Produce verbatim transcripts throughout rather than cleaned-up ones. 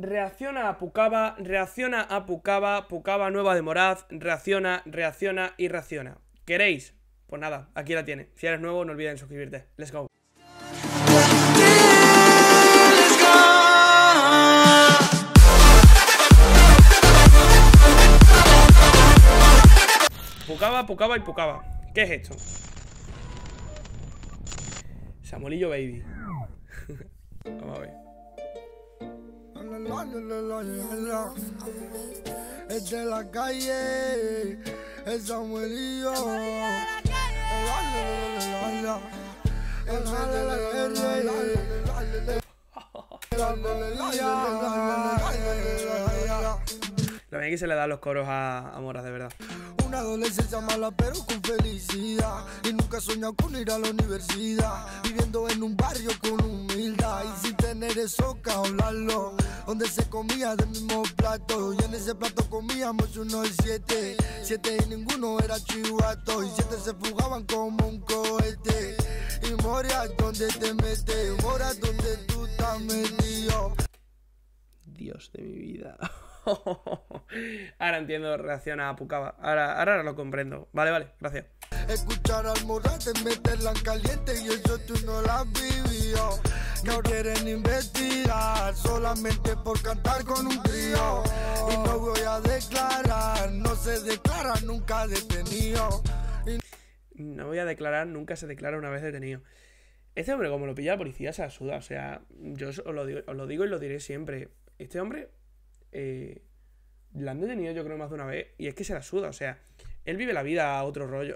Reacciona a Pucaba, reacciona a Pucaba, Pucaba nueva de Morad, reacciona, reacciona y reacciona. ¿Queréis? Pues nada, aquí la tiene. Si eres nuevo, no olvides suscribirte. Let's go. Pucaba, Pucaba y Pucaba. ¿Qué es esto? Samueliyo Baby. Vamos a ver. Es de la calle, es Samueliyo. La verdad que se le dan los coros a, a Morad, de verdad. Una adolescencia mala pero con felicidad, y nunca soñado con ir a la universidad, viviendo en un barrio con humildad y sin tener eso que hablarlo, donde se comía del mismo plato y en ese plato comíamos uno y siete, siete y ninguno era chivato y siete se fugaban como un cohete. Y Morad, ¿dónde te metes? Morad, ¿dónde tú estás metido? Dios de mi vida. Ahora entiendo, reacciona a Pucaba. Ahora, ahora lo comprendo. Vale, vale, gracias. Escuchar al MORAD es meterla en caliente y eso tú no la has vivido. No quieren investigar solamente por cantar con un trío. Y no voy a declarar, no se declara nunca detenido. Y... No voy a declarar, nunca se declara una vez detenido. Este hombre, como lo pilla la policía, se asuda. O sea, yo os lo digo, os lo digo y lo diré siempre. Este hombre... Eh, la han detenido yo creo más de una vez y es que se la suda, o sea, él vive la vida a otro rollo.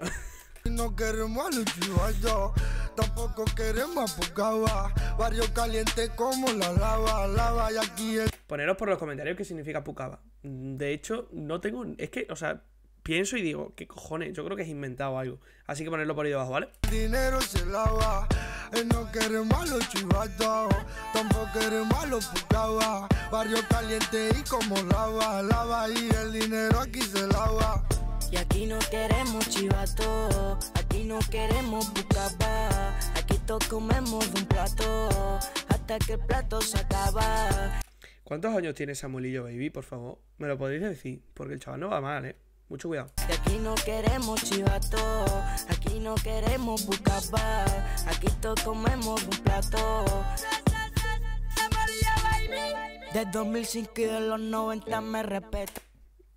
No queremos a los chivallos, tampoco queremos a Pucaba, barrio caliente como la lava, lava y aquí es... Poneros por los comentarios qué significa Pucaba. De hecho, no tengo... Es que, o sea, pienso y digo, ¿qué cojones? Yo creo que es inventado algo. Así que ponerlo por ahí debajo, ¿vale? Dinero se lava. No queremos a los chivatos, tampoco queremos a los Pucaba, barrio caliente y como lava, lava y el dinero aquí se lava. Y aquí no queremos chivatos, aquí no queremos Pucaba, aquí todos comemos de un plato, hasta que el plato se acaba. ¿Cuántos años tiene Samueliyo Baby, por favor? Me lo podéis decir, porque el chaval no va mal, eh. Mucho cuidado. De aquí no queremos chivato, aquí no queremos Pucaba, aquí todos comemos un plato. De dos mil cinco y de los noventa me respeto.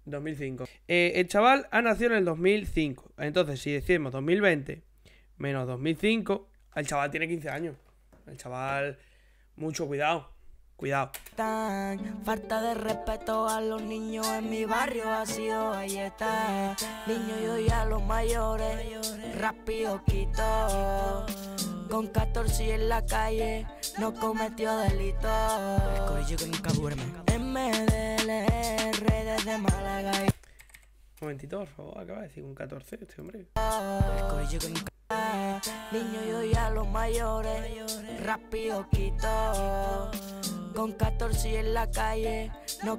dos mil cinco. Eh, el chaval ha nacido en el dos mil cinco. Entonces, si decimos dos mil veinte menos dos mil cinco, el chaval tiene quince años. El chaval, mucho cuidado. Cuidado. Tan, falta de respeto a los niños en mi barrio ha sido ahí está. Niños yo ya los mayores, rápido quito. Con catorce en la calle, no cometió delito. Corillo que nunca duerme. M D L R desde Málaga. Un momentito, por favor, acaba de decir con catorce este hombre. Corillo que nunca... Niño yo ya los mayores, rápido quito. Con catorce en la calle, no...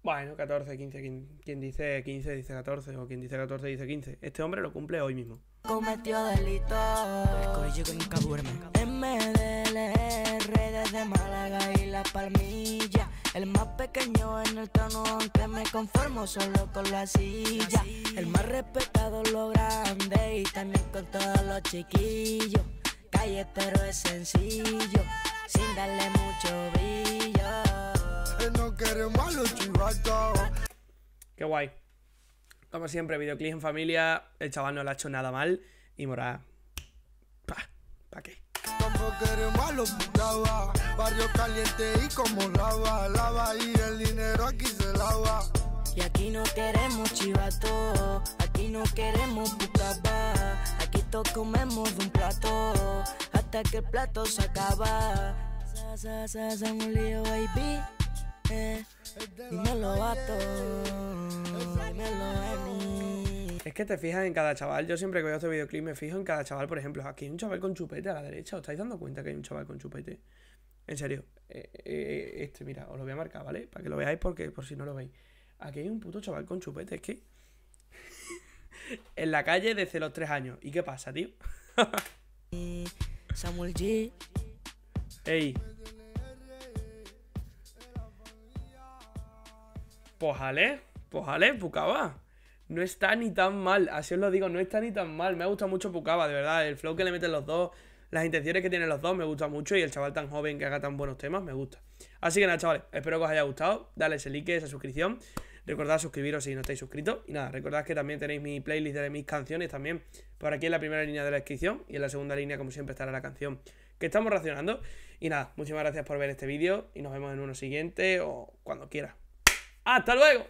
Bueno, catorce, quince, quien, quien dice quince dice catorce, o quien dice catorce dice quince. Este hombre lo cumple hoy mismo. Cometió delito. El corillo que nunca duerme. M D L R desde Málaga y La Palmilla. El más pequeño en el trono, aunque me conformo solo con la silla. El más respetado, lo grande y también con todos los chiquillos. Calletero es sencillo, sin darle mucho brillo. No queremos a los chivatos. Qué guay. Como siempre, videoclip en familia. El chaval no le ha hecho nada mal. Y Morad. Pa, pa qué. Tampoco queremos a los Pucaba, barrio caliente y como lava, lava y el dinero aquí se lava. Y aquí no queremos chivato, aquí no queremos Pucaba, aquí todos comemos de un plato, hasta que el plato se acaba. Sa, sa, sa, Samueliyo Baby, eh, dímelo vato, dímelo Emi. Es que te fijas en cada chaval, yo siempre que veo este videoclip me fijo en cada chaval, por ejemplo, aquí hay un chaval con chupete a la derecha, ¿os estáis dando cuenta que hay un chaval con chupete? En serio, eh, eh, este, mira, os lo voy a marcar, ¿vale? Para que lo veáis porque por si no lo veis. Aquí hay un puto chaval con chupete, es que... en la calle desde los tres años. ¿Y qué pasa, tío? Samuel G. Ey. Pojale, pojale, Pucaba. No está ni tan mal, así os lo digo, no está ni tan mal. Me ha gustado mucho Pucaba, de verdad. El flow que le meten los dos, las intenciones que tienen los dos, me gusta mucho. Y el chaval tan joven que haga tan buenos temas, me gusta. Así que nada, chavales, espero que os haya gustado. Dale ese like, esa suscripción. Recordad suscribiros si no estáis suscritos. Y nada, recordad que también tenéis mi playlist de mis canciones también por aquí en la primera línea de la descripción. Y en la segunda línea, como siempre, estará la canción que estamos reaccionando. Y nada, muchísimas gracias por ver este vídeo. Y nos vemos en uno siguiente o cuando quiera. ¡Hasta luego!